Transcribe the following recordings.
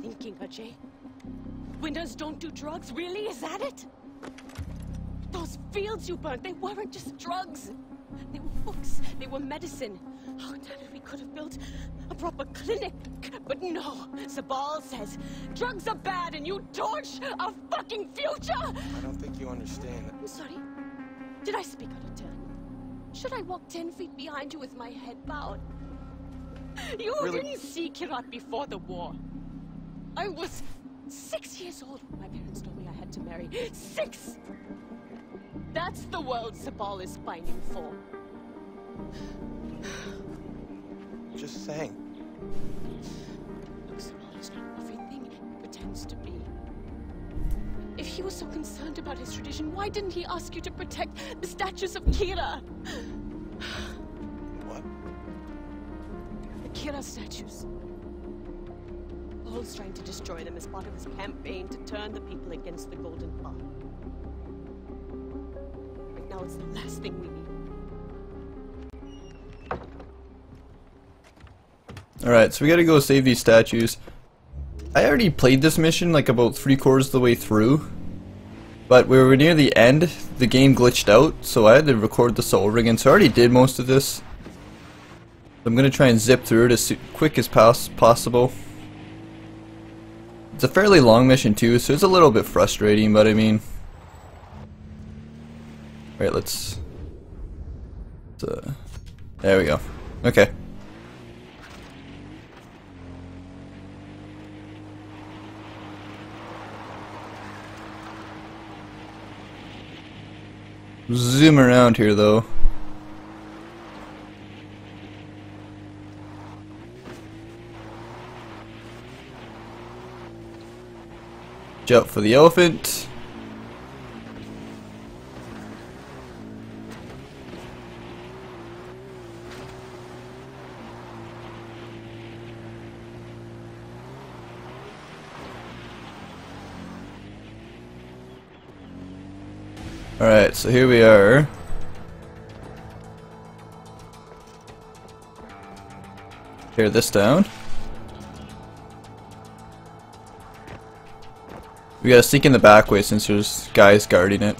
thinking, Ajay? Winners don't do drugs, really? Is that it? Those fields you burnt, they weren't just drugs. They were books, they were medicine. Oh, damn it, we could have built a proper clinic. But no, Zabal says, drugs are bad and you torch our fucking future! I don't think you understand. I'm sorry. Did I speak out of turn? Should I walk 10 feet behind you with my head bowed? You really didn't see Kyrat before the war. I was 6 years old when my parents told me I had to marry. 6! That's the world Zabal is fighting for. Just saying. Look, Zabal is not everything he pretends to be. If he was so concerned about his tradition, why didn't he ask you to protect the statues of Kyra? What? The Kyra statues. Paul's trying to destroy them as part of his campaign to turn the people against the Golden Path. But now it's the last thing we need. Alright, so we gotta go save these statues. I already played this mission like about 3/4 of the way through, but we were near the end, the game glitched out, so I had to record this over again, so I already did most of this. I'm going to try and zip through it as quick as possible. It's a fairly long mission too, so it's a little bit frustrating, but I mean... Alright, let's there we go. Okay. Zoom around here though. Jump for the elephant. Alright, so here we are. Tear this down. We gotta sneak in the back way since there's guys guarding it.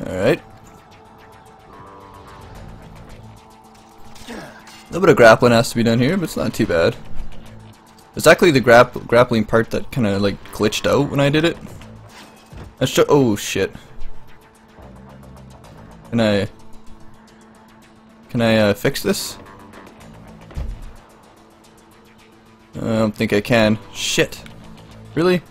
Alright. A little bit of grappling has to be done here, but it's not too bad. It's actually the grappling part that kind of like glitched out when I did it. Oh shit! Can I fix this? I don't think I can. Shit! Really?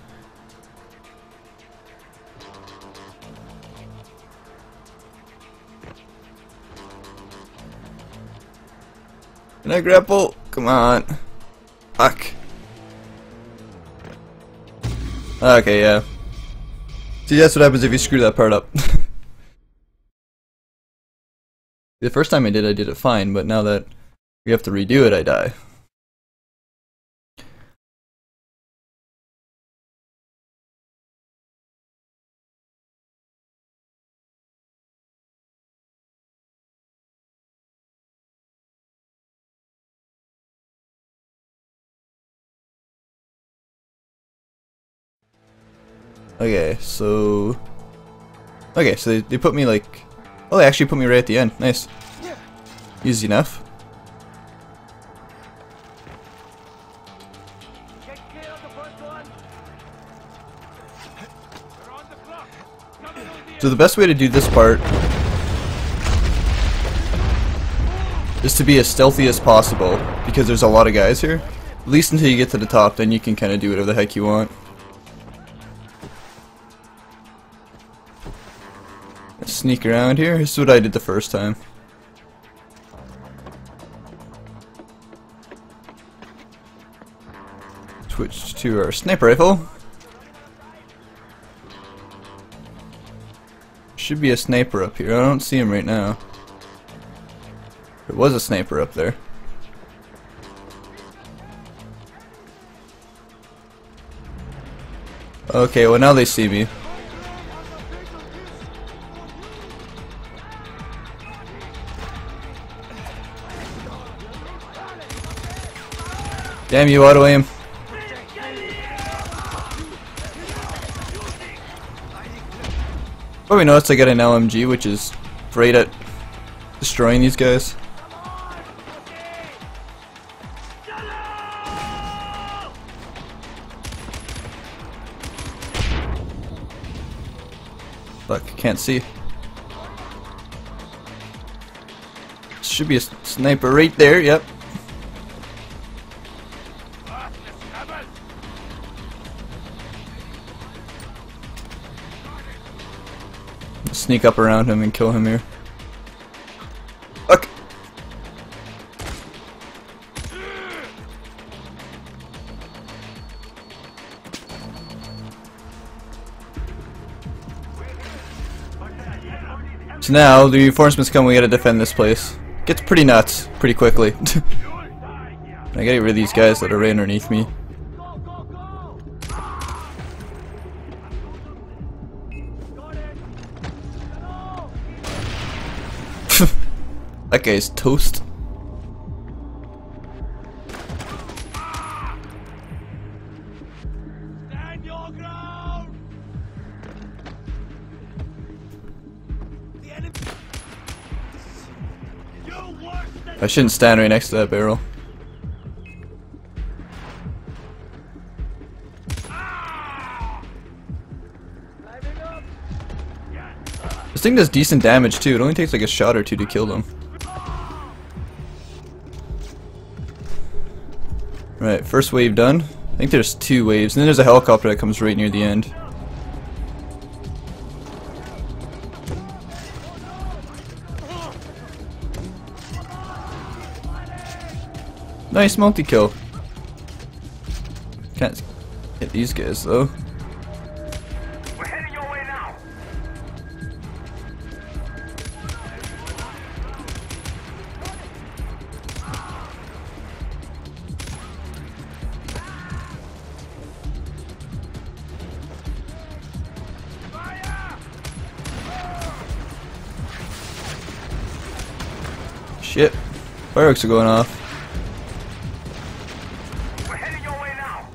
Can I grapple? Come on. Fuck. Okay, yeah. See, that's what happens if you screw that part up. The first time I did it fine, but now that we have to redo it, I die. Okay, so... Okay, so they put me like... Oh, they actually put me right at the end. Nice. Easy enough. So the best way to do this part is to be as stealthy as possible, because there's a lot of guys here. At least until you get to the top, then you can kind of do whatever the heck you want. Sneak around here. This is what I did the first time. Switch to our sniper rifle. Should be a sniper up here. I don't see him right now. There was a sniper up there. Okay, well now they see me. Damn you, auto aim. Probably noticed I got an LMG, which is great at destroying these guys. Fuck, can't see. Should be a sniper right there, yep. Sneak up around him and kill him here. Fuck! So now, the reinforcements come, we gotta defend this place. Gets pretty nuts, pretty quickly. I gotta get rid of these guys that are right underneath me. That guy's toast. Stand your ground. I shouldn't stand right next to that barrel. This thing does decent damage too. It only takes like a shot or two to kill them. Right, first wave done. I think there's two waves, and then there's a helicopter that comes right near the end. Nice multi-kill. Can't hit these guys though. We're heading your way now. Shit, fireworks are going off. We're heading your way now.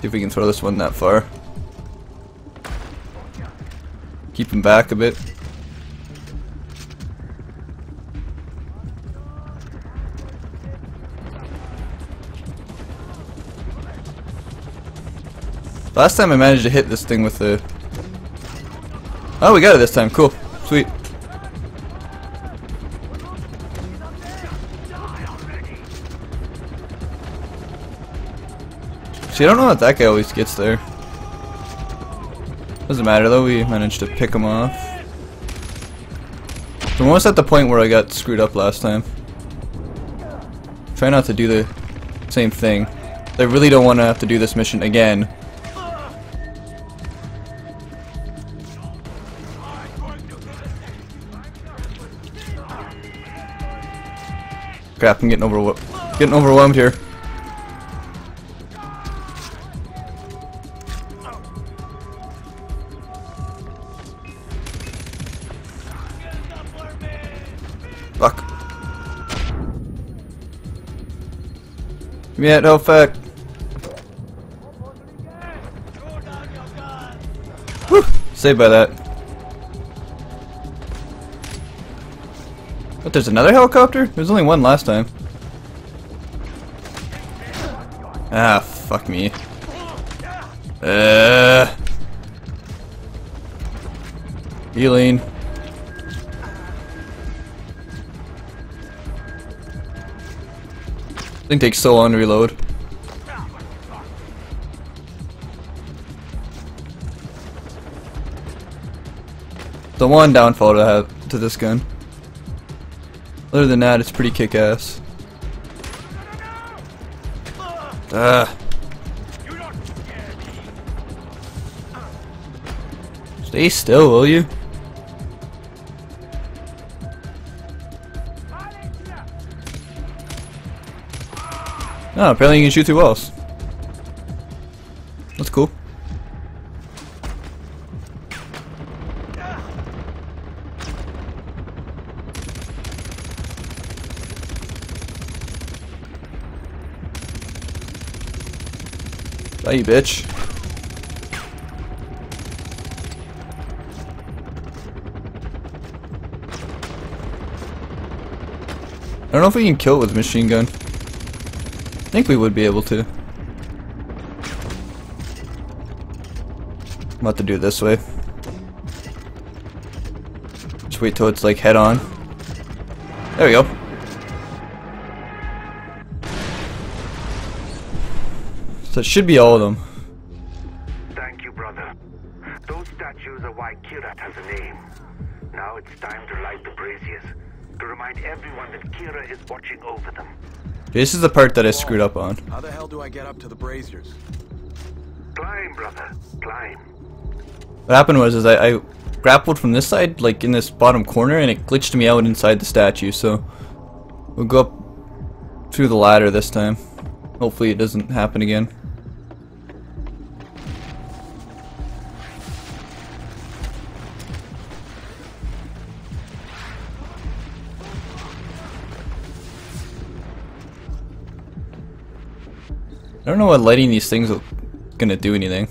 See if we can throw this one that far. Keep him back a bit. Last time I managed to hit this thing with the... Oh, we got it this time, cool, sweet. See, I don't know how that guy always gets there. Doesn't matter though, we managed to pick him off. I'm almost at the point where I got screwed up last time. Try not to do the same thing. I really don't want to have to do this mission again. Crap, I'm getting overwhelmed here. Fuck. Yeah, no fuck. Woo! Saved by that. But there's another helicopter? There's only one last time. Ah, fuck me. Healing. This thing takes so long to reload. The one downfall to have to this gun. Other than that, it's pretty kick-ass. Stay still, will you? Oh, apparently you can shoot through walls. That's cool. Hey, you bitch. I don't know if we can kill it with a machine gun. I think we would be able to. I'm about to do it this way. Just wait till it's like head on. There we go. So it should be all of them. Thank you, brother. Those statues are why Kyrat has a name. Now it's time to light the braziers. To remind everyone that Kyra is watching over them. This is the part that I screwed up on. How the hell do I get up to the braziers? Climb, brother, climb. What happened was is I grappled from this side, like in this bottom corner, and it glitched me out inside the statue. So we'll go up through the ladder this time. Hopefully it doesn't happen again. I don't know what lighting these things is gonna do anything.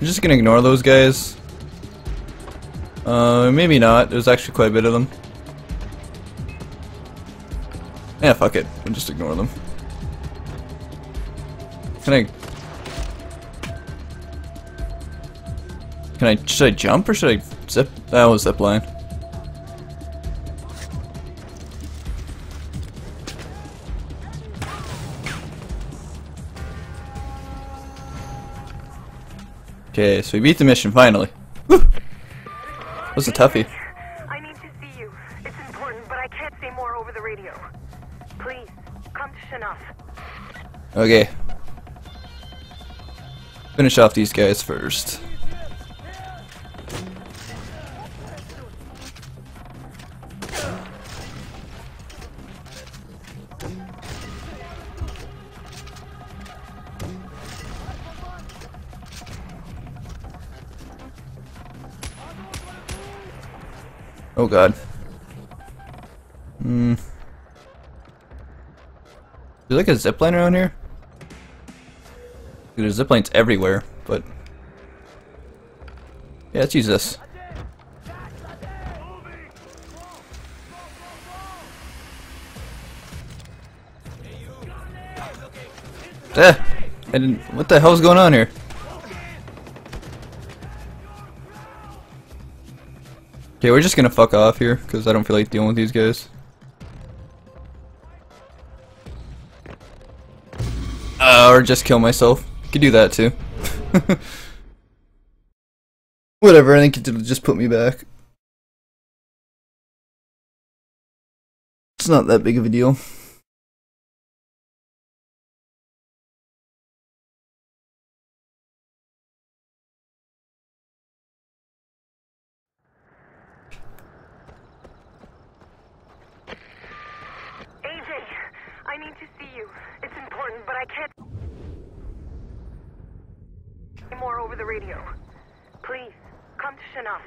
I'm just gonna ignore those guys. Maybe not. There's actually quite a bit of them. Yeah, fuck it. We'll just ignore them. Should I jump or should I zip? That was zip line. Okay, so we beat the mission finally. Woo! That was a toughie. I need to see you. It's important, but I can't say more over the radio. Please, come to Shanaf. Okay. Finish off these guys first. Oh god. Hmm. Is there like a zipline around here? Dude, there's ziplines everywhere, but yeah, let's use this. What the hell's going on here? Okay, we're just gonna fuck off here, because I don't feel like dealing with these guys. Or just kill myself. Could do that too. Whatever, I think it'll just put me back. It's not that big of a deal. Please, come to Shanaf.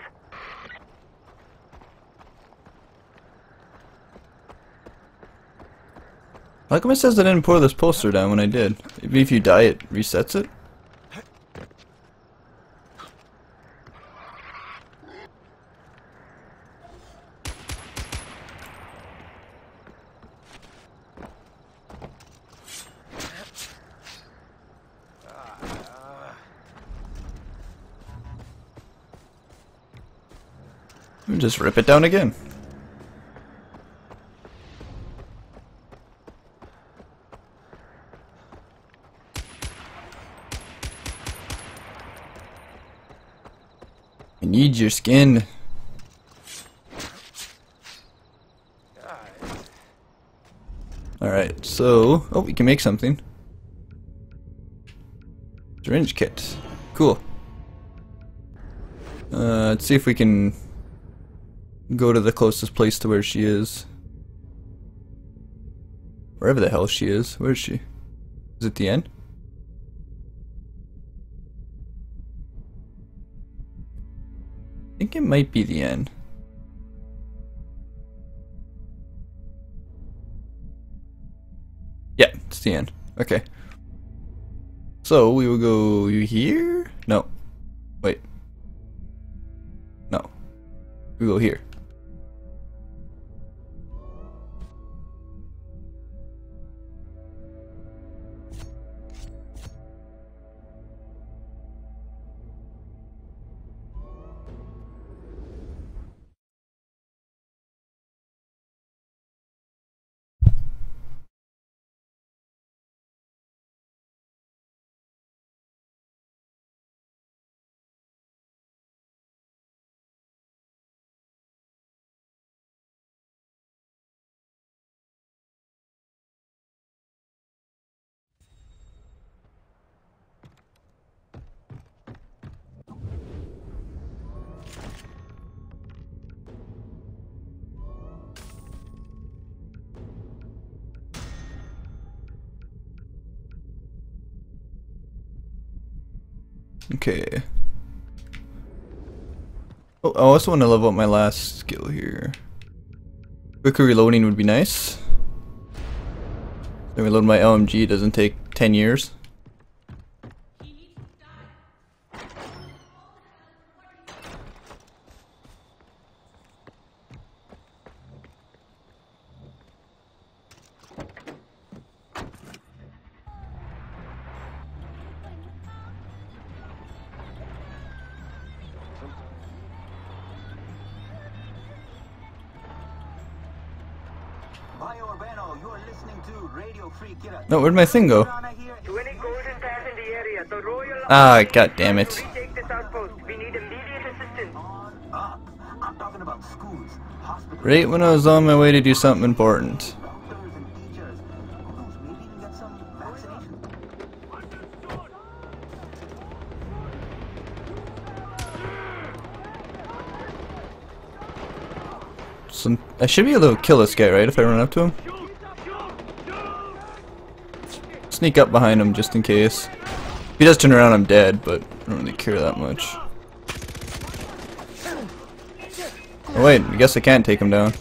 How come it says I didn't pour this poster down when I did? Maybe if you die it resets it? Just rip it down again. I need your skin. Alright, so oh, we can make something. Syringe kit. Cool. Let's see if we can go to the closest place to where she is. Wherever the hell she is. Where is she? Is it the end? I think it might be the end. Yeah, it's the end. Okay. So we will go here? No. Wait. No. We go here. Okay. Oh, I also want to level up my last skill here. Quicker reloading would be nice. Then reload my LMG, it doesn't take 10 years. No, where'd my thing go? Ah, god damn it. Right when I was on my way to do something important. I should be able to kill this guy, right, if I run up to him? Sneak up behind him just in case. If he does turn around, I'm dead, but I don't really care that much. Oh wait, I guess I can't take him down.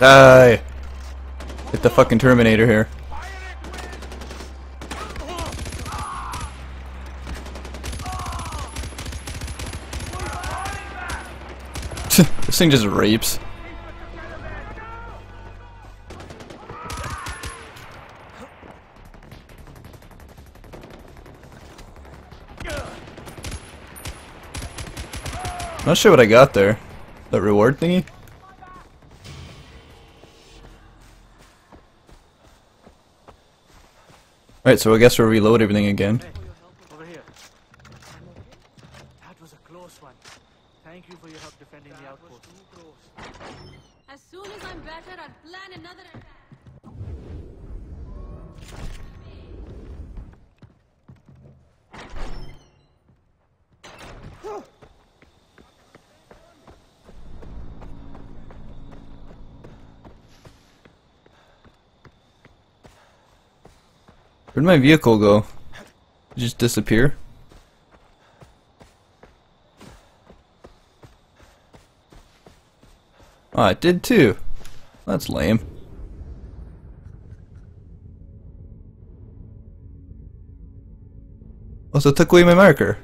Die! Hit the fucking Terminator here. This thing just rapes. Not sure what I got there. That reward thingy? Alright, so I guess we'll reload everything again. Where'd my vehicle go? Did it just disappear? Ah, it did too. That's lame. Also took away my marker.